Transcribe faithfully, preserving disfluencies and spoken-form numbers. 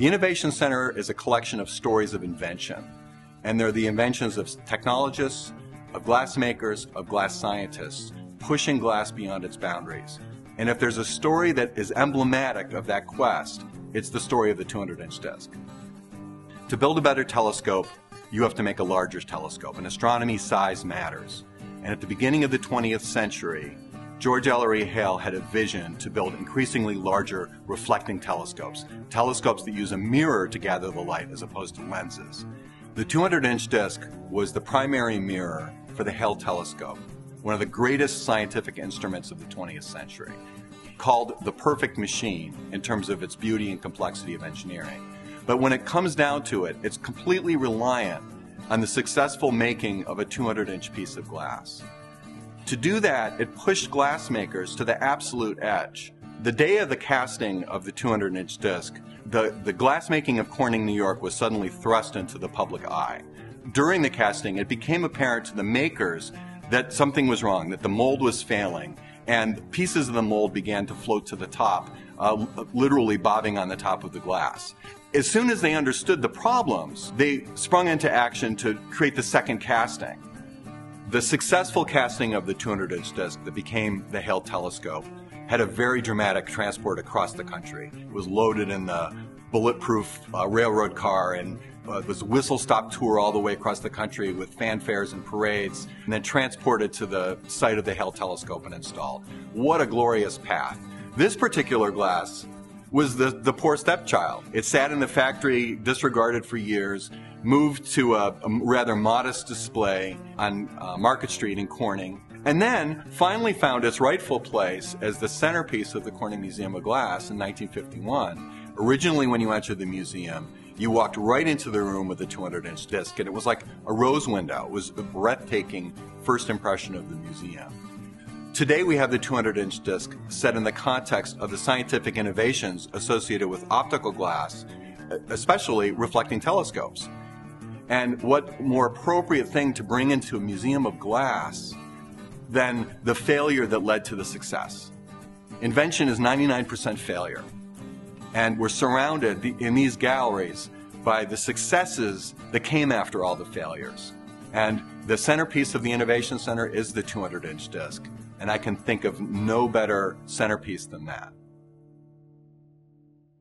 The Innovation Center is a collection of stories of invention, and they're the inventions of technologists, of glass makers, of glass scientists, pushing glass beyond its boundaries. And if there's a story that is emblematic of that quest, it's the story of the two hundred inch disc. To build a better telescope, you have to make a larger telescope. In astronomy, size matters. And at the beginning of the twentieth century, George Ellery Hale had a vision to build increasingly larger reflecting telescopes, telescopes that use a mirror to gather the light as opposed to lenses. The two hundred inch disc was the primary mirror for the Hale telescope, one of the greatest scientific instruments of the twentieth century, called the perfect machine in terms of its beauty and complexity of engineering. But when it comes down to it, it's completely reliant on the successful making of a two hundred inch piece of glass. To do that, it pushed glassmakers to the absolute edge. The day of the casting of the two hundred inch disc, the, the glassmaking of Corning, New York was suddenly thrust into the public eye. During the casting, it became apparent to the makers that something was wrong, that the mold was failing, and pieces of the mold began to float to the top, uh, literally bobbing on the top of the glass. As soon as they understood the problems, they sprung into action to create the second casting. The successful casting of the two hundred inch disc that became the Hale telescope had a very dramatic transport across the country. It was loaded in the bulletproof uh, railroad car, and uh, it was a whistle-stop tour all the way across the country with fanfares and parades, and then transported to the site of the Hale telescope and installed. What a glorious path. This particular glass was the, the poor stepchild. It sat in the factory, disregarded for years, moved to a, a rather modest display on uh, Market Street in Corning, and then finally found its rightful place as the centerpiece of the Corning Museum of Glass in nineteen fifty-one. Originally, when you entered the museum, you walked right into the room with the two hundred inch disc, and it was like a rose window. It was a breathtaking first impression of the museum. Today we have the two hundred inch disc set in the context of the scientific innovations associated with optical glass, especially reflecting telescopes. And what more appropriate thing to bring into a museum of glass than the failure that led to the success? Invention is ninety-nine percent failure. And we're surrounded in these galleries by the successes that came after all the failures. And the centerpiece of the Innovation Center is the two hundred inch disc. And I can think of no better centerpiece than that.